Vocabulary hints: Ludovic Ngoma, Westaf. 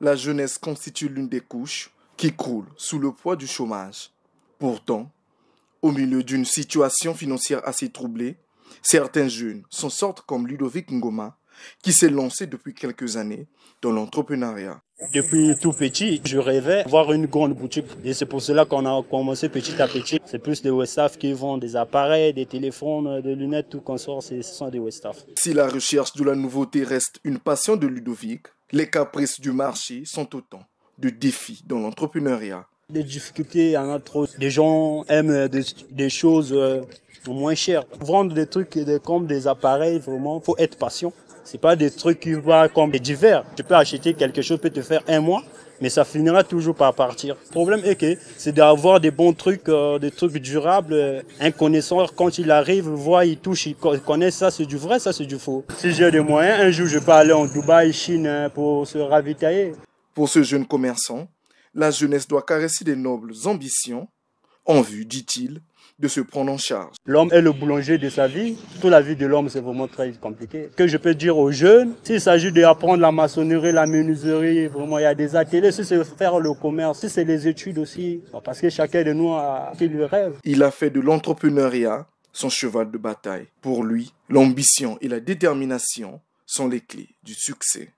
la jeunesse constitue l'une des couches qui croule sous le poids du chômage. Pourtant, au milieu d'une situation financière assez troublée, certains jeunes s'en sortent comme Ludovic Ngoma, qui s'est lancé depuis quelques années dans l'entrepreneuriat. Depuis tout petit, je rêvais d'avoir une grande boutique. Et c'est pour cela qu'on a commencé petit à petit. C'est plus des Westaf qui vendent des appareils, des téléphones, des lunettes, tout consort, ce sont des Westaf. Si la recherche de la nouveauté reste une passion de Ludovic, les caprices du marché sont autant de défis dans l'entrepreneuriat. Des difficultés, il y en a trop. Les gens aiment des choses moins chères. Vendre des trucs comme des appareils, vraiment, il faut être patient. C'est pas des trucs qui vont comme des divers. Tu peux acheter quelque chose, peut te faire un mois, mais ça finira toujours par partir. Le problème est que c'est d'avoir des bons trucs, des trucs durables. Un connaisseur, quand il arrive, voit, il touche, il connaît ça, c'est du vrai, ça c'est du faux. Si j'ai des moyens, un jour je peux aller en Dubaï, Chine pour se ravitailler. Pour ce jeune commerçant, la jeunesse doit caresser des nobles ambitions en vue, dit-il, de se prendre en charge. L'homme est le boulanger de sa vie. Toute la vie de l'homme, c'est vraiment très compliqué. Ce que je peux dire aux jeunes, s'il s'agit d'apprendre la maçonnerie, la menuiserie, vraiment, il y a des ateliers, si c'est faire le commerce, si c'est les études aussi, parce que chacun de nous a le rêve. Il a fait de l'entrepreneuriat son cheval de bataille. Pour lui, l'ambition et la détermination sont les clés du succès.